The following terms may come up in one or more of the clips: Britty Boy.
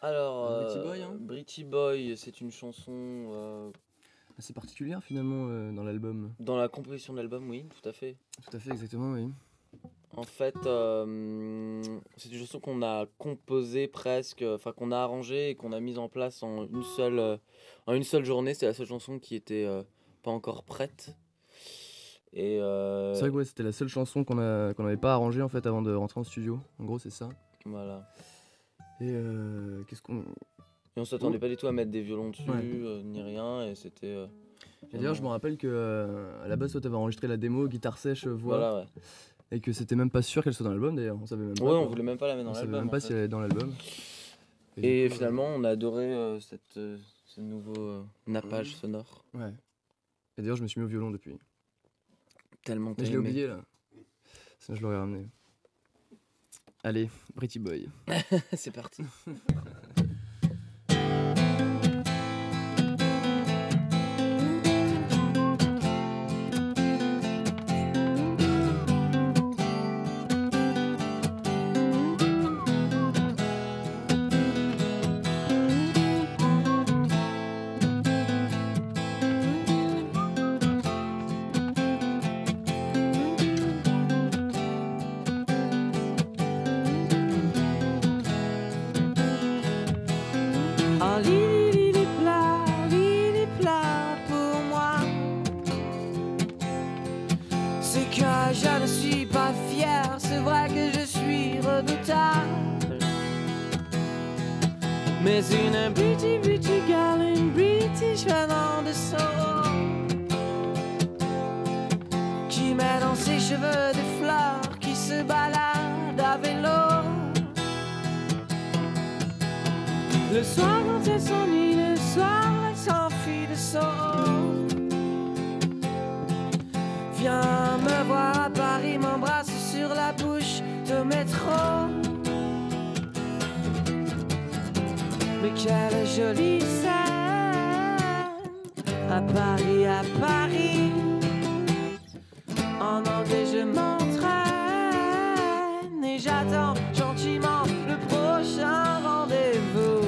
Alors, Britty Boy, hein. Britty Boy, c'est une chanson assez particulière finalement dans l'album. Dans la composition de l'album, oui, tout à fait. Tout à fait, exactement, oui. En fait, c'est une chanson qu'on a composée presque, enfin qu'on a arrangée et qu'on a mise en place en une seule journée. C'est la seule chanson qui était pas encore prête. Et c'est vrai que ouais, c'était la seule chanson qu'on n'avait pas arrangée en fait avant de rentrer en studio. En gros, c'est ça. Voilà. Et on s'attendait pas du tout à mettre des violons dessus, ouais. Ni rien, et c'était... Et d'ailleurs, je me rappelle qu'à la base, toi, t'avais enregistré la démo, guitare sèche, voix, voilà, ouais. Et que c'était même pas sûr qu'elle soit dans l'album, d'ailleurs, on savait même pas. Ouais, on voulait même pas la mettre dans l'album. On savait même pas si elle allait dans l'album. Et finalement, on a adoré ce nouveau nappage sonore. Ouais. Et d'ailleurs, je me suis mis au violon depuis. Tellement t'as aimé. Je l'ai oublié, là. Sinon, je l'aurais ramené. Allez, Britty Boy. C'est parti. Je ne suis pas fière, c'est vrai que je suis redoutable. Mais une Britty, Britty girl, une British venant de sang, qui met dans ses cheveux des fleurs, qui se balade à vélo. Le soir quand elle s'ennuie, le soir elle s'enfuit de son. Viens me voir à Paris, m'embrasse sur la bouche de métro. Mais quelle jolie scène à Paris, à Paris. En anglais je m'entraîne et j'attends gentiment le prochain rendez-vous.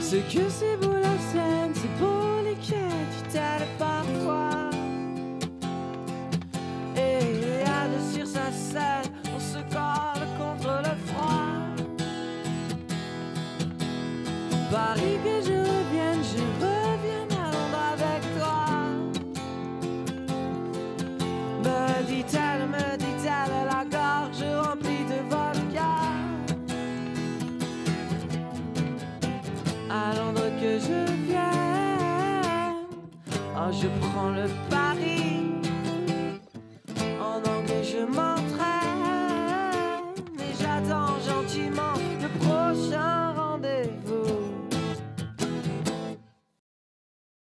Ce que c'est beau la scène, c'est beau les quais d'Italie parfois. Et à deux sur sa selle, on se colle contre le froid. Paris que je revienne à Londres avec toi. Me dit-elle, la gorge remplie de vodka. À Londres que je viens, oh, je prends le pari.